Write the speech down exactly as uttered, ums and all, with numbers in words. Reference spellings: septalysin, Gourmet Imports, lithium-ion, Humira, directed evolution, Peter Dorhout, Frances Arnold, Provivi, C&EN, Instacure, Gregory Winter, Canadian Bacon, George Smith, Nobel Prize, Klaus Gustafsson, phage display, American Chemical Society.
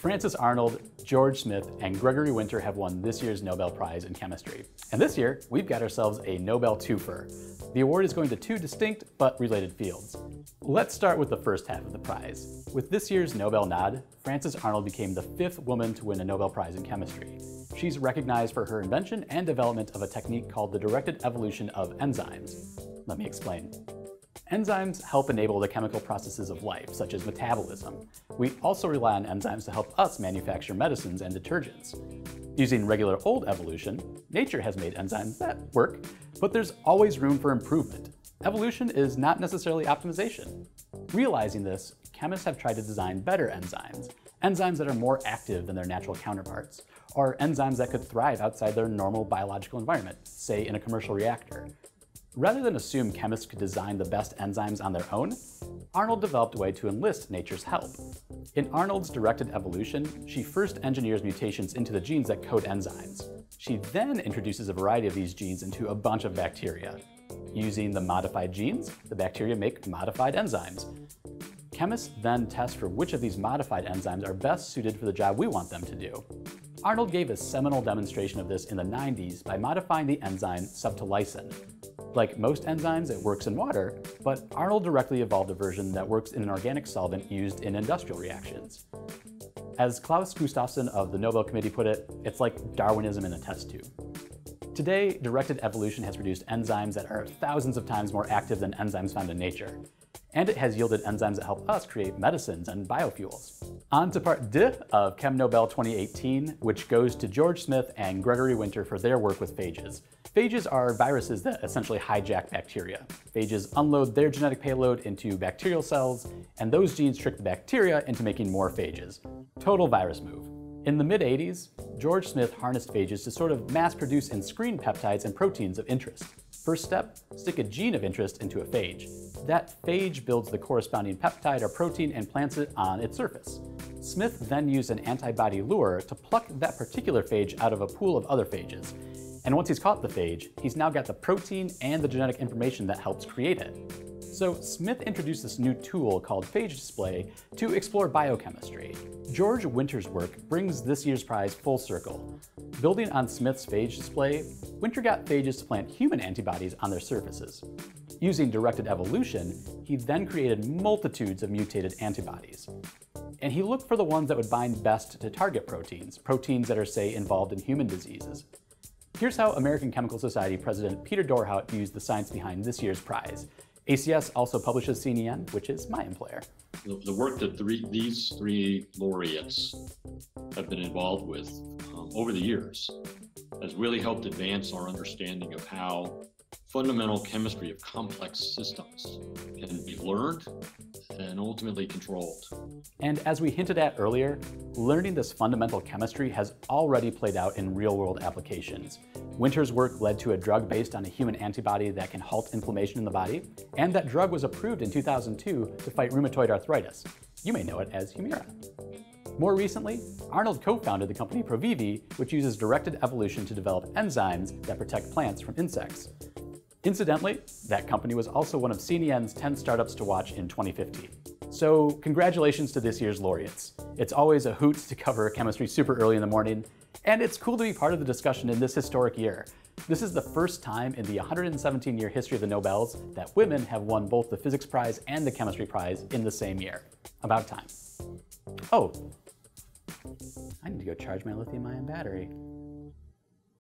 Frances Arnold, George Smith, and Gregory Winter have won this year's Nobel Prize in Chemistry. And this year, we've got ourselves a Nobel twofer. The award is going to two distinct but related fields. Let's start with the first half of the prize. With this year's Nobel nod, Frances Arnold became the fifth woman to win a Nobel Prize in Chemistry. She's recognized for her invention and development of a technique called the directed evolution of enzymes. Let me explain. Enzymes help enable the chemical processes of life, such as metabolism. We also rely on enzymes to help us manufacture medicines and detergents. Using regular old evolution, nature has made enzymes that work, but there's always room for improvement. Evolution is not necessarily optimization. Realizing this, chemists have tried to design better enzymes, enzymes that are more active than their natural counterparts, or enzymes that could thrive outside their normal biological environment, say in a commercial reactor. Rather than assume chemists could design the best enzymes on their own, Arnold developed a way to enlist nature's help. In Arnold's directed evolution, she first engineers mutations into the genes that code enzymes. She then introduces a variety of these genes into a bunch of bacteria. Using the modified genes, the bacteria make modified enzymes. Chemists then test for which of these modified enzymes are best suited for the job we want them to do. Arnold gave a seminal demonstration of this in the nineties by modifying the enzyme septalysin. Like most enzymes, it works in water, but Arnold directly evolved a version that works in an organic solvent used in industrial reactions. As Klaus Gustafsson of the Nobel Committee put it, it's like Darwinism in a test tube. Today, directed evolution has produced enzymes that are thousands of times more active than enzymes found in nature. And it has yielded enzymes that help us create medicines and biofuels. On to part two of Chem Nobel twenty eighteen, which goes to George Smith and Gregory Winter for their work with phages. Phages are viruses that essentially hijack bacteria. Phages unload their genetic payload into bacterial cells, and those genes trick the bacteria into making more phages. Total virus move. In the mid eighties, George Smith harnessed phages to sort of mass produce and screen peptides and proteins of interest. First step, stick a gene of interest into a phage. That phage builds the corresponding peptide or protein and plants it on its surface. Smith then used an antibody lure to pluck that particular phage out of a pool of other phages. And once he's caught the phage, he's now got the protein and the genetic information that helps create it. So Smith introduced this new tool called phage display to explore biochemistry. George Winter's work brings this year's prize full circle. Building on Smith's phage display, Winter got phages to plant human antibodies on their surfaces. Using directed evolution, he then created multitudes of mutated antibodies. And he looked for the ones that would bind best to target proteins, proteins that are, say, involved in human diseases. Here's how American Chemical Society President Peter Dorhout views the science behind this year's prize. A C S also publishes C and E N, which is my employer. The, the work that three, these three laureates have been involved with um, over the years has really helped advance our understanding of how fundamental chemistry of complex systems can be learned and ultimately controlled. And as we hinted at earlier, learning this fundamental chemistry has already played out in real-world applications. Winter's work led to a drug based on a human antibody that can halt inflammation in the body, and that drug was approved in two thousand two to fight rheumatoid arthritis. You may know it as Humira. More recently, Arnold co-founded the company Provivi, which uses directed evolution to develop enzymes that protect plants from insects. Incidentally, that company was also one of C and E N's ten startups to watch in twenty fifteen. So congratulations to this year's laureates. It's always a hoot to cover chemistry super early in the morning, and it's cool to be part of the discussion in this historic year. This is the first time in the one hundred seventeen year history of the Nobels that women have won both the physics prize and the chemistry prize in the same year. About time. Oh, I need to go charge my lithium-ion battery.